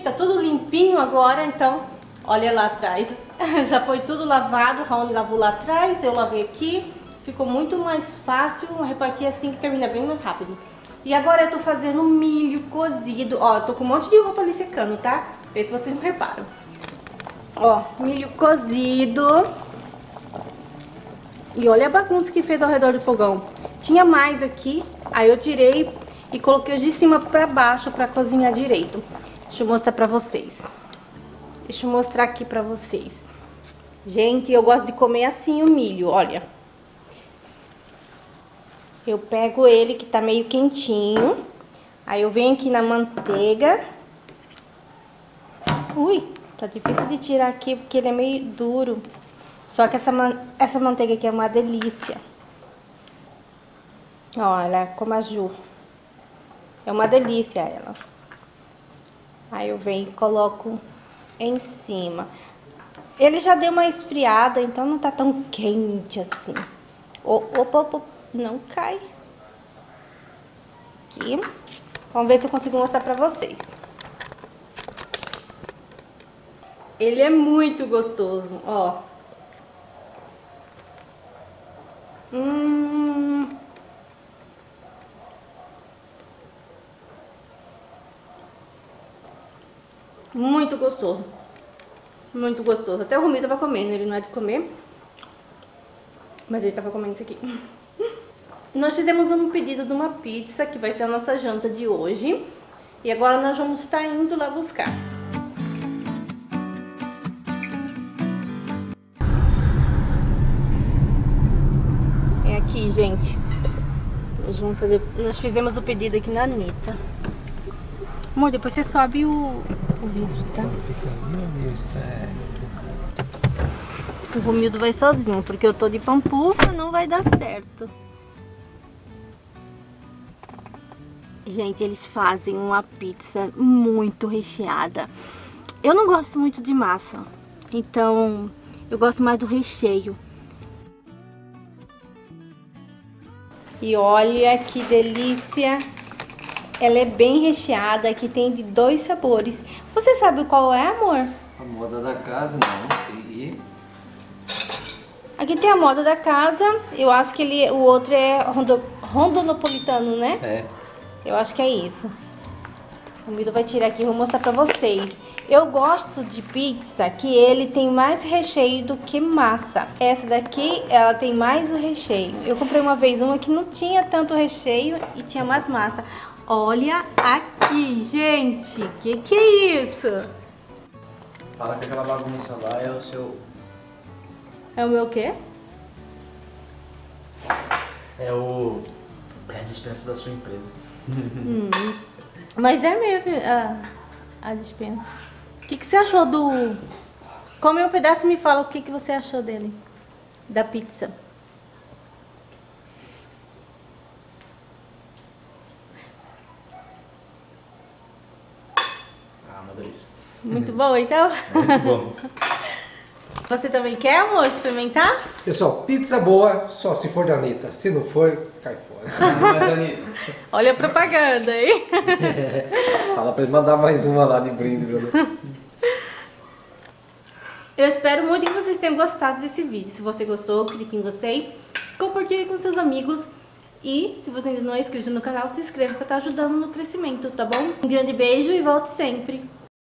gente, tá tudo limpinho agora, então olha lá atrás. Já foi tudo lavado, o Raoni lavou lá atrás, eu lavei aqui. Ficou muito mais fácil repartir assim, que termina bem mais rápido. E agora eu tô fazendo milho cozido. Ó, eu tô com um monte de roupa ali secando, tá? Vê se vocês não reparam. Ó, milho cozido. E olha a bagunça que fez ao redor do fogão. Tinha mais aqui, aí eu tirei e coloquei os de cima pra baixo pra cozinhar direito. Deixa eu mostrar pra vocês. Deixa eu mostrar aqui pra vocês. Gente, eu gosto de comer assim o milho, olha. Eu pego ele que tá meio quentinho. Aí eu venho aqui na manteiga. Ui, tá difícil de tirar aqui porque ele é meio duro. Só que essa manteiga aqui é uma delícia. Olha, como a Ju. É uma delícia ela. Aí eu venho e coloco em cima. Ele já deu uma esfriada, então não tá tão quente assim. Opa, opa, não cai. Aqui. Vamos ver se eu consigo mostrar pra vocês. Ele é muito gostoso, ó. Muito gostoso. Muito gostoso. Até o Rumi tava comendo, ele não é de comer. Mas ele tava comendo isso aqui. Nós fizemos um pedido de uma pizza, que vai ser a nossa janta de hoje. E agora nós vamos estar indo lá buscar. É aqui, gente. Nós vamos fazer... Nós fizemos o pedido aqui na Anitta. Amor, depois você sobe o vidro, tá? O Romildo vai sozinho, porque eu tô de pampufa, não vai dar certo. Gente, eles fazem uma pizza muito recheada. Eu não gosto muito de massa, então eu gosto mais do recheio. E olha que delícia! Ela é bem recheada, aqui tem de 2 sabores. Você sabe qual é, amor? A moda da casa, não sei. Aqui tem a moda da casa, eu acho que o outro é rondonopolitano, né? É. Eu acho que é isso. O Mido vai tirar aqui e vou mostrar pra vocês. Eu gosto de pizza que ele tem mais recheio do que massa. Essa daqui, ela tem mais o recheio. Eu comprei uma vez uma que não tinha tanto recheio e tinha mais massa. Olha aqui, gente. Que é isso? Fala que aquela bagunça lá é o seu... É o meu quê? É a dispensa da sua empresa. Mas é mesmo a dispensa. O que você achou do... Come um pedaço e me fala o que você achou dele. Da pizza. Ah, uma delícia. Muito bom, então? Muito bom. Você também quer, amor, experimentar? Pessoal, pizza boa, só se for da Anitta. Se não for, cai fora. Mas, Anitta... Olha a propaganda, hein? Fala pra ele mandar mais uma lá de brinde, Bruno. Eu espero muito que vocês tenham gostado desse vídeo. Se você gostou, clique em gostei. Compartilhe com seus amigos. E se você ainda não é inscrito no canal, se inscreva, que tá ajudando no crescimento, tá bom? Um grande beijo e volte sempre.